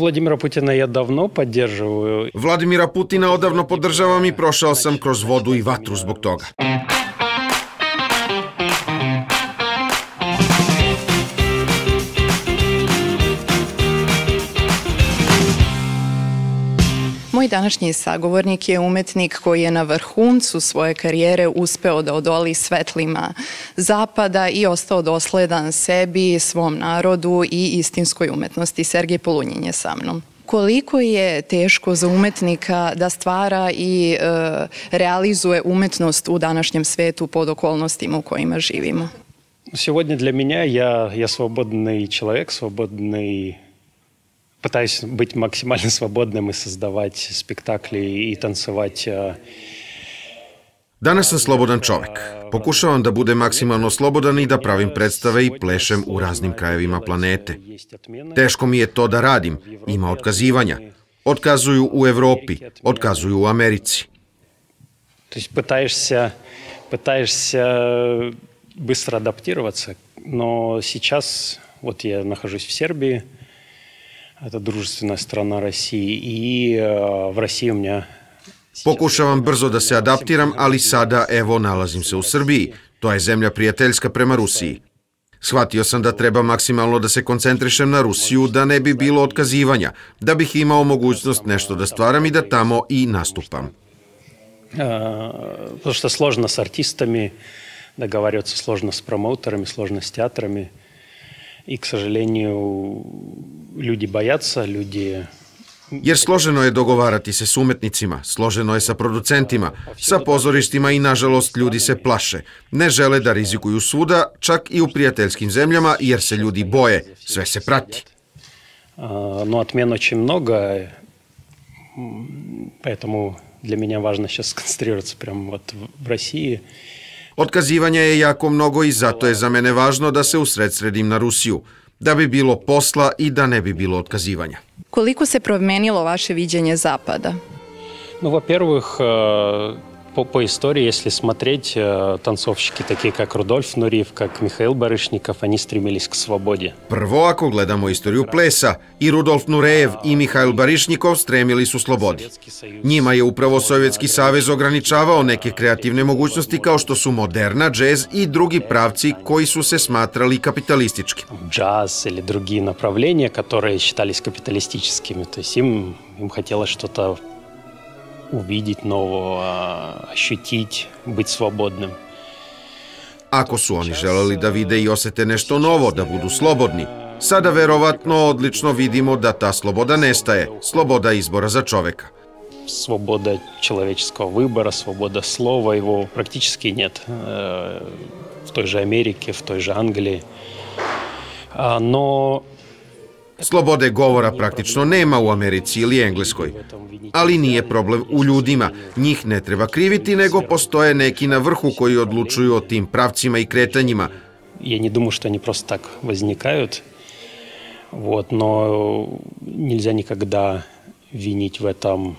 Vladimira Putina odavno podržavam i prošao sam kroz vodu i vatru zbog toga. Moj današnji sagovornik je umetnik koji je na vrhuncu svoje karijere uspeo da odoli svetlima Zapada i ostao dosledan sebi, svom narodu i istinskoj umetnosti. Sergej Polunin je sa mnom. Koliko je teško za umetnika da stvara i realizuje umetnost u današnjem svetu pod okolnostima u kojima živimo? Сегодня для меня я свободный человек, свободный... Пытаюсь быть максимально свободным и создавать спектакли и танцевать. Danas sam slobodan čovek. Pokušavam da budem maksimalno slobodan i da pravim predstave i plešem u raznim krajevima planete. Teško mi je to da radim. Ima otkazivanja. Otkazuju u Evropi, otkazuju u Americi. To jest пытаешься быстро адаптироваться, но сейчас вот я нахожусь в Сербии. Pokušavam brzo da se adaptiram, ali sada, evo, nalazim se u Srbiji. To je zemlja prijateljska prema Rusiji. Shvatio sam da treba maksimalno da se koncentrišem na Rusiju, da ne bi bilo otkazivanja, da bih imao mogućnost nešto da stvaram i da tamo i nastupam. Zato što je složno s artistami, dogovarati se složno s promotorima, složno s teatrami. I, k sažalenju, ljudi bojaca, ljudi... Jer složeno je dogovarati se s umetnicima, složeno je sa producentima, sa pozorištima i, nažalost, ljudi se plaše. Ne žele da rizikuju svuda, čak i u prijateljskim zemljama, jer se ljudi boje. Sve se prati. No, отмен очень много, поэтому для меня важно сейчас сконцентрироваться прямо вот в России. Otkazivanja je jako mnogo i zato je za mene važno da se usredsredim na Rusiju, da bi bilo posla i da ne bi bilo otkazivanja. Koliko se promenilo vaše viđenje Zapada? No, во-первых, по истории, если смотреть, танцовщики такие как Rudolf Nurejev, как Mihail Barišnjikov, они стремились к свободе. Prvo, ako gledamo istoriju plesa, i Rudolf Nurejev i Mihail Barišnjikov stremili su slobodi. Njima je upravo Sovjetski savez ograničavao neke kreativne mogućnosti kao što su moderna, džez i drugi pravci koji su se smatrali kapitalistički. Džaz ili drugi направления, которые считались kapitalističkimi, to jest im хотелось što-то uvidjeti novo, ощutiti, biti slobodnim. Ako su oni želeli da vide i osete nešto novo, da budu slobodni, sada verovatno odlično vidimo da ta sloboda nestaje, sloboda izbora za čoveka. Sloboda čovječkog vibora, sloboda slova, его praktički нет. V toj же Amerike, v toj же Angliji. No... Slobode govora praktično nema u Americi ili Engleskoj, ali nije problem u ljudima. Njih ne treba kriviti, nego postoje neki na vrhu koji odlučuju o tim pravcima i kretanjima. Ja ne думаю, što oni prosto tako возникaju, no njelza nikada viniti u tom.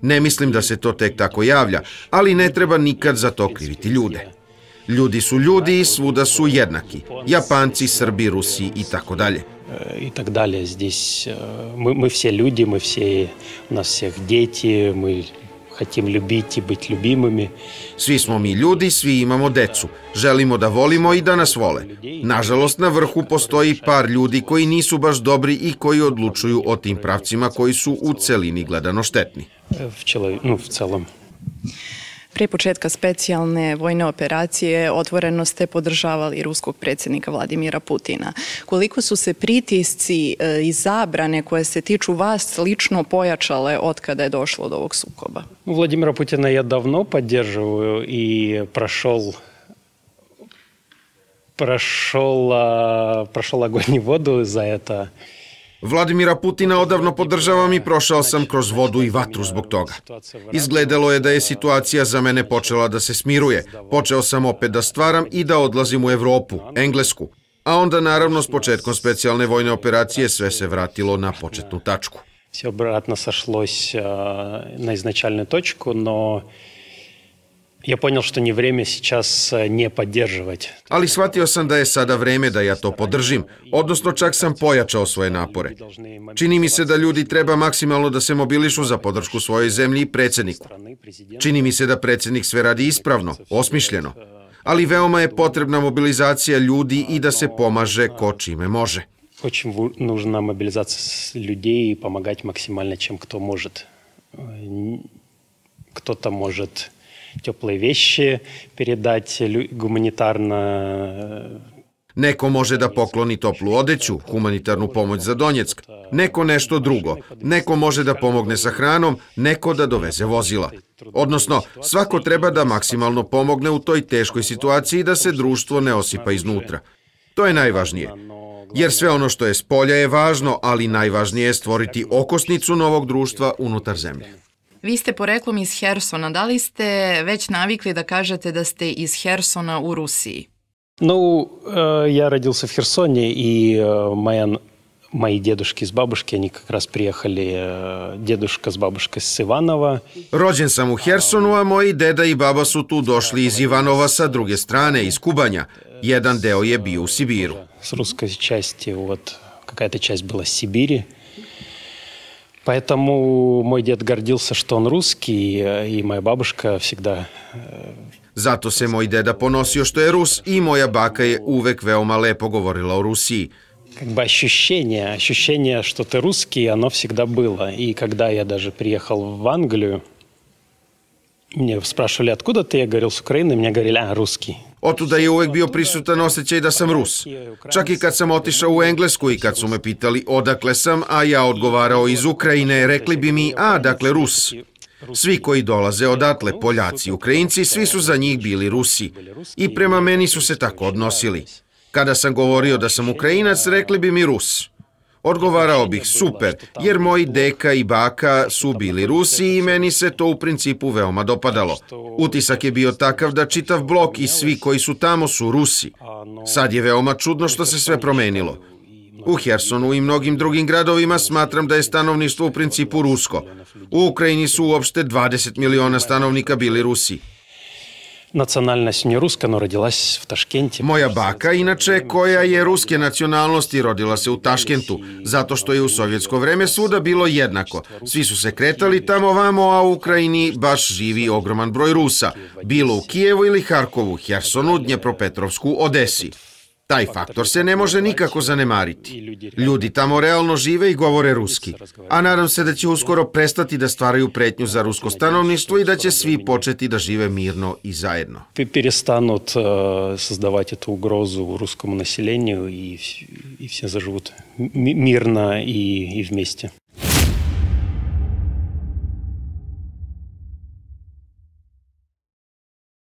Ne mislim da se to tek tako javlja, ali ne treba nikad za to kriviti ljude. Ljudi su ljudi i svuda su jednaki. Japanci, Srbi, Rusi i tako dalje. И так далее. Здесь мы все люди, мы все, у нас всех дети, мы хотим любить и быть любимыми. Svi smo mi ljudi, svi imamo decu. Želimo da volimo i da nas vole. Nažalost, na vrhu postoji par ljudi koji nisu baš dobri i koji odlučuju o tim pravcima koji su u celini gledano štetni. U celom. Pre početka specijalne vojne operacije otvoreno ste podržavali ruskog predsjednika Vladimira Putina. Koliko su se pritisci i zabrane koje se tiču vas lično pojačale od kada je došlo do ovog sukoba? Vladimira Putina ja davno podržavam i prošao огонь i vodu za to. Vladimira Putina odavno podržavam i prošao sam kroz vodu i vatru zbog toga. Izgledalo je da je situacija za mene počela da se smiruje. Počeo sam opet da stvaram i da odlazim u Evropu, Englesku. A onda, naravno, s početkom specijalne vojne operacije sve se vratilo na početnu tačku. Sve obratno sašlo na izначальnu točku, no Ali shvatio sam da je sada vreme da ja to podržim, odnosno čak sam pojačao svoje napore. Čini mi se da ljudi treba maksimalno da se mobilišu za podršku svojoj zemlji i predsedniku. Čini mi se da predsednik sve radi ispravno, osmišljeno, ali veoma je potrebna mobilizacija ljudi i da se pomaže ko čime može. Очень нужна мобилизация людей и помогать максимально, чем кто может. Кто-то может теплые вещи передать гуманитарно. Neko može da pokloni toplu odeću, humanitarnu pomoć za Donjeck, neko nešto drugo, neko može da pomogne sa hranom, neko da doveze vozila. Odnosno, svako treba da maksimalno pomogne u toj teškoj situaciji da se društvo ne osipa iznutra. To je najvažnije. Jer sve ono što je s polja je važno, ali najvažnije je stvoriti okosnicu novog društva unutar zemlje. Vi ste poreklom iz Hersona. Da li ste već navikli da kažete da ste iz Hersona u Rusiji? Ну, я родился в Херсоне, и мои дедушки с бабушкой, они как раз приехали, дедушка с бабушкой с Ivanova. Rođen sam u Hersonu, a moji deda i baba su tu došli iz Ivanova sa druge strane, iz Kubanja. Jedan deo je bio u Sibiru. С русской части, вот, какая-то часть была в Сибири. Поэтому мой дед гордился, что он русский, и моя бабушка всегда... Zato se moj deda ponosio što je Rus i moja baka je uvek veoma lepo govorila o Rusiji. Ощущение, что ты русский, оно всегда было. И когда я даже приехал в Англию, мне спрашивали, откуда ты, я говорил, с Украины, мне говорили, а, русский. Otuda je uvek bio prisutan osjećaj da sam Rus. Čak i kad sam otišao u Englesku i kad su me pitali odakle sam, a ja odgovarao iz Ukrajine, rekli bi mi, a, dakle, Rus. Svi koji dolaze odatle, Poljaci, Ukrajinci, svi su za njih bili Rusi. I prema meni su se tako odnosili. Kada sam govorio da sam Ukrajinac, rekli bi mi Rus. Odgovarao bih super, jer moji deka i baka su bili Rusi i meni se to u principu veoma dopadalo. Utisak je bio takav da čitav blok i svi koji su tamo su Rusi. Sad je veoma čudno što se sve promenilo. U Hersonu i mnogim drugim gradovima smatram da je stanovništvo u principu rusko. U Ukrajini su uopšte 20 miliona stanovnika bili Rusi. Moja baka, inače, koja je ruske nacionalnosti, rodila se u Taškentu, zato što je u sovjetsko vreme svuda bilo jednako. Svi su se kretali tamo vamo, a u Ukrajini baš živi ogroman broj Rusa, bilo u Kijevu ili Harkovu, Hersonu, Dnjepropetrovsku, Odesi. Taj faktor se ne može nikako zanemariti. Ljudi tamo realno žive i govore ruski, a nadam se da će uskoro prestati da stvaraju pretnju za rusko stanovništvo i da će svi početi da žive mirno i zajedno. Перестанут создавать эту угрозу русскому населению и все заживут мирно и вместе.